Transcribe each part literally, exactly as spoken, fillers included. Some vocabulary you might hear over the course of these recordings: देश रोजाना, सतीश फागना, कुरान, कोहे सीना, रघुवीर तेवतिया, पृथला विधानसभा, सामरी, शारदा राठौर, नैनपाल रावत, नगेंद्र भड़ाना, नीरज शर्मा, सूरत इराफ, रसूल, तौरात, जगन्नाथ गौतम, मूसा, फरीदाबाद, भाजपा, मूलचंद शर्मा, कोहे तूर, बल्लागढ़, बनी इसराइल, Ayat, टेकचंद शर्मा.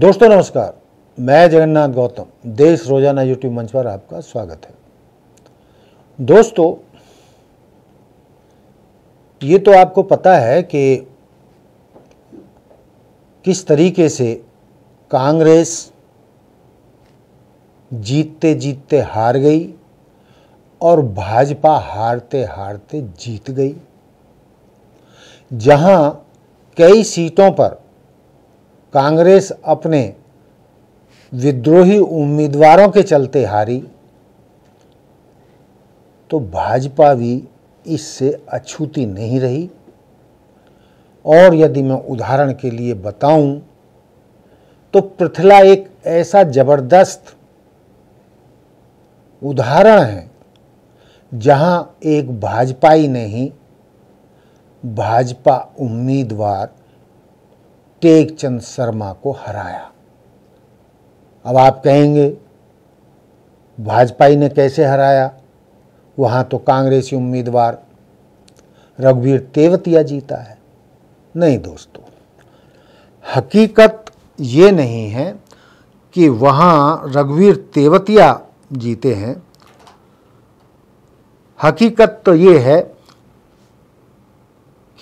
दोस्तों नमस्कार, मैं जगन्नाथ गौतम, देश रोजाना यूट्यूब मंच पर आपका स्वागत है। दोस्तों, ये तो आपको पता है कि किस तरीके से कांग्रेस जीतते जीतते हार गई और भाजपा हारते हारते जीत गई। जहां कई सीटों पर कांग्रेस अपने विद्रोही उम्मीदवारों के चलते हारी, तो भाजपा भी इससे अछूती नहीं रही। और यदि मैं उदाहरण के लिए बताऊं तो पृथला एक ऐसा जबरदस्त उदाहरण है जहां एक भाजपाई ने ही भाजपा उम्मीदवार टेकचंद शर्मा को हराया। अब आप कहेंगे भाजपाई ने कैसे हराया, वहाँ तो कांग्रेसी उम्मीदवार रघुवीर तेवतिया जीता है। नहीं दोस्तों, हकीकत ये नहीं है कि वहाँ रघुवीर तेवतिया जीते हैं। हकीकत तो ये है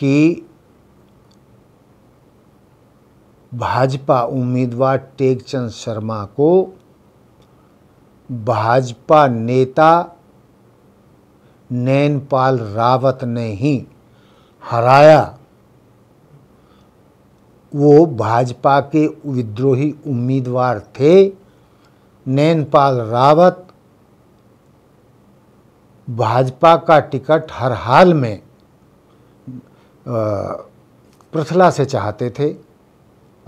कि भाजपा उम्मीदवार टेकचंद शर्मा को भाजपा नेता नैनपाल रावत ने ही हराया। वो भाजपा के विद्रोही उम्मीदवार थे। नैनपाल रावत भाजपा का टिकट हर हाल में पृथला से चाहते थे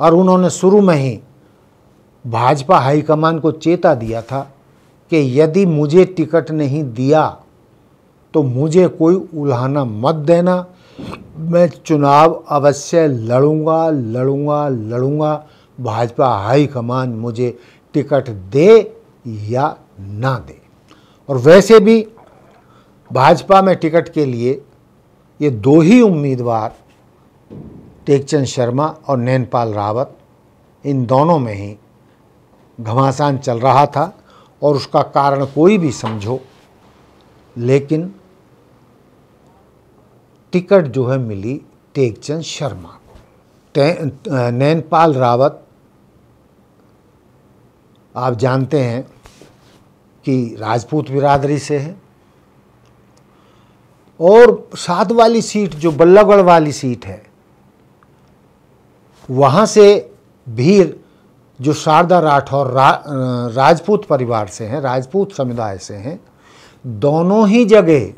और उन्होंने शुरू में ही भाजपा हाईकमान को चेता दिया था कि यदि मुझे टिकट नहीं दिया तो मुझे कोई उल्हाना मत देना, मैं चुनाव अवश्य लड़ूंगा लड़ूंगा लड़ूंगा भाजपा हाईकमान मुझे टिकट दे या ना दे। और वैसे भी भाजपा में टिकट के लिए ये दो ही उम्मीदवार टेकचंद शर्मा और नैनपाल रावत, इन दोनों में ही घमासान चल रहा था और उसका कारण कोई भी समझो, लेकिन टिकट जो है मिली टेकचंद शर्मा को। नैनपाल रावत आप जानते हैं कि राजपूत बिरादरी से है और सात वाली सीट जो बल्लागढ़ वाली सीट है, वहाँ से भीर जो शारदा राठौर रा, राजपूत परिवार से हैं, राजपूत समुदाय से हैं, दोनों ही जगह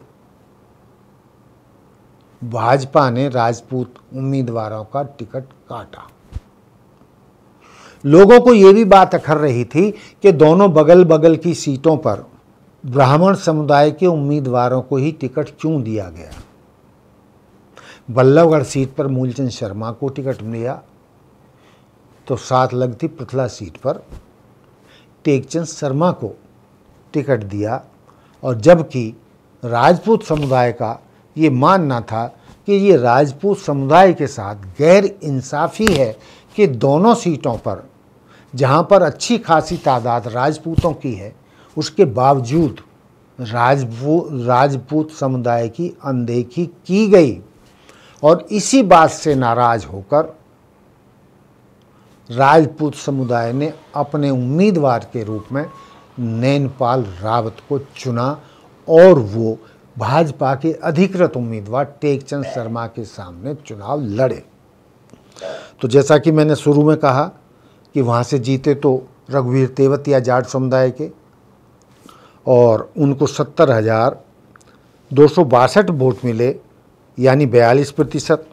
भाजपा ने राजपूत उम्मीदवारों का टिकट काटा। लोगों को ये भी बात अखर रही थी कि दोनों बगल बगल की सीटों पर ब्राह्मण समुदाय के उम्मीदवारों को ही टिकट क्यों दिया गया। बल्लभगढ़ सीट पर मूलचंद शर्मा को टिकट मिला तो साथ लगती पृथला सीट पर टेकचंद शर्मा को टिकट दिया, और जबकि राजपूत समुदाय का ये मानना था कि ये राजपूत समुदाय के साथ गैर इंसाफी है कि दोनों सीटों पर जहाँ पर अच्छी खासी तादाद राजपूतों की है, उसके बावजूद राजपू राजपूत समुदाय की अनदेखी की गई। और इसी बात से नाराज होकर राजपूत समुदाय ने अपने उम्मीदवार के रूप में नैनपाल रावत को चुना और वो भाजपा के अधिकृत उम्मीदवार टेकचंद शर्मा के सामने चुनाव लड़े। तो जैसा कि मैंने शुरू में कहा कि वहाँ से जीते तो रघुवीर तेवतिया जाट समुदाय के, और उनको सत्तर हज़ार दो सौ बासठ वोट मिले, यानी बयालीस प्रतिशत,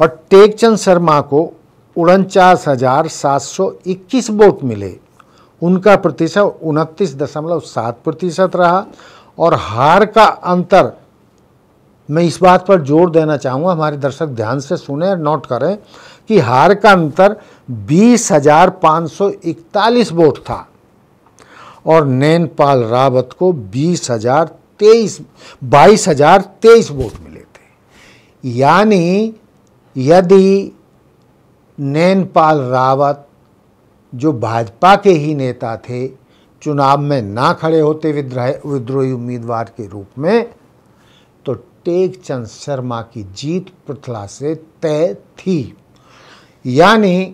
और टेकचंद शर्मा को उनचास हज़ार सात सौ इक्कीस वोट मिले। उनका प्रतिशत उनतीस दशमलव सात प्रतिशत रहा। और हार का अंतर, मैं इस बात पर जोर देना चाहूँगा, हमारे दर्शक ध्यान से सुने और नोट करें कि हार का अंतर बीस हज़ार पाँच सौ इकतालीस वोट था और नैनपाल रावत को बीस हज़ार तेईस बाईस हजार तेईस वोट मिले थे। यानी यदि नैनपाल रावत, जो भाजपा के ही नेता थे, चुनाव में ना खड़े होते विद्रोही उम्मीदवार के रूप में, तो टेकचंद शर्मा की जीत पृथला से तय थी। यानी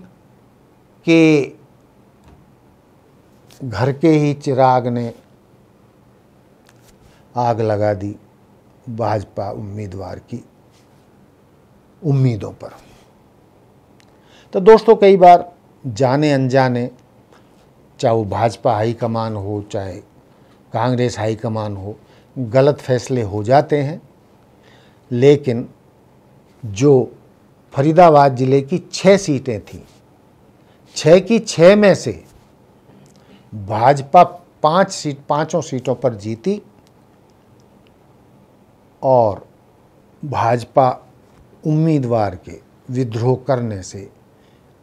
कि घर के ही चिराग ने आग लगा दी भाजपा उम्मीदवार की उम्मीदों पर। तो दोस्तों, कई बार जाने अनजाने, चाहे वो भाजपा हाईकमान हो चाहे कांग्रेस हाईकमान हो, गलत फैसले हो जाते हैं। लेकिन जो फरीदाबाद ज़िले की छः सीटें थीं, छः की छः में से भाजपा पाँच सीट पाँचों सीटों पर जीती और भाजपा उम्मीदवार के विद्रोह करने से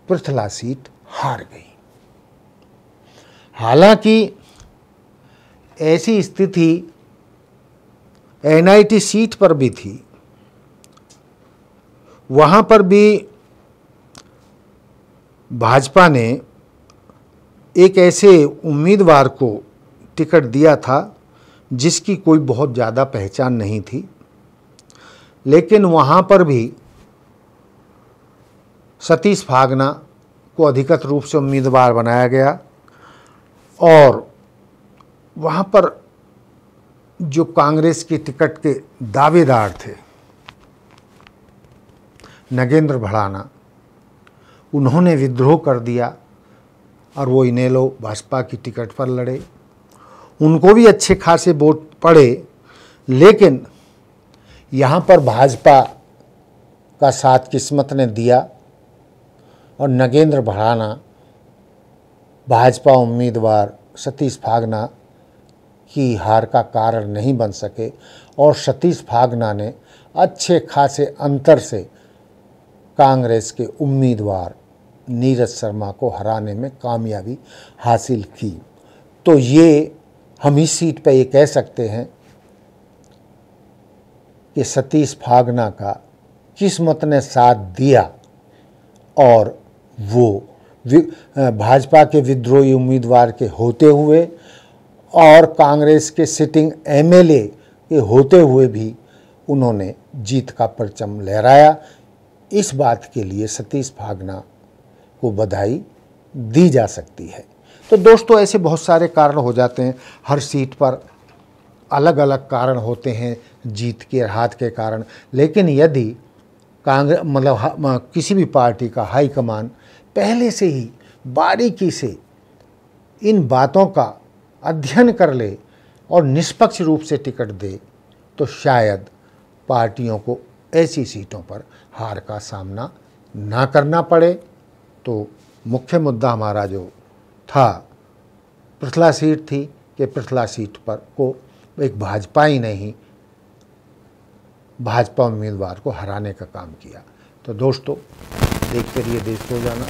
पृथला सीट हार गई। हालांकि ऐसी स्थिति एनआईटी सीट पर भी थी, वहाँ पर भी भाजपा ने एक ऐसे उम्मीदवार को टिकट दिया था जिसकी कोई बहुत ज़्यादा पहचान नहीं थी, लेकिन वहाँ पर भी सतीश फागना को अधिकृत रूप से उम्मीदवार बनाया गया और वहाँ पर जो कांग्रेस की टिकट के दावेदार थे नगेंद्र भड़ाना, उन्होंने विद्रोह कर दिया और वो इनेलो भाजपा की टिकट पर लड़े। उनको भी अच्छे खासे वोट पड़े, लेकिन यहाँ पर भाजपा का साथ किस्मत ने दिया और नगेंद्र भड़ाना भाजपा उम्मीदवार सतीश फागना की हार का कारण नहीं बन सके और सतीश फागना ने अच्छे खासे अंतर से कांग्रेस के उम्मीदवार नीरज शर्मा को हराने में कामयाबी हासिल की। तो ये हम इस सीट पर ये कह सकते हैं कि सतीश फागना का किस्मत ने साथ दिया और वो भाजपा के विद्रोही उम्मीदवार के होते हुए और कांग्रेस के सिटिंग एमएलए के होते हुए भी उन्होंने जीत का परचम लहराया। इस बात के लिए सतीश फागना को बधाई दी जा सकती है। तो दोस्तों, ऐसे बहुत सारे कारण हो जाते हैं, हर सीट पर अलग अलग कारण होते हैं जीत के हाथ के कारण। लेकिन यदि कांग्रेस मतलब किसी भी पार्टी का हाईकमान पहले से ही बारीकी से इन बातों का अध्ययन कर ले और निष्पक्ष रूप से टिकट दे तो शायद पार्टियों को ऐसी सीटों पर हार का सामना ना करना पड़े। तो मुख्य मुद्दा हमारा जो था पृथला सीट थी कि पृथला सीट पर को एक भाजपा ही नहीं भाजपा उम्मीदवार को हराने का काम किया। तो दोस्तों, देखते रहिए देश रोजाना।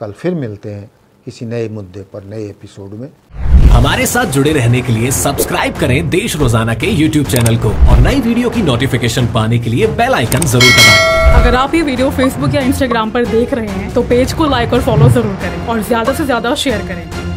कल फिर मिलते हैं किसी नए मुद्दे पर नए एपिसोड में। हमारे साथ जुड़े रहने के लिए सब्सक्राइब करें देश रोजाना के यूट्यूब चैनल को और नई वीडियो की नोटिफिकेशन पाने के लिए बेल आइकन जरूर दबाएं। अगर आप ये वीडियो फेसबुक या इंस्टाग्राम पर देख रहे हैं तो पेज को लाइक और फॉलो जरूर करें और ज्यादा से ज्यादा शेयर करें।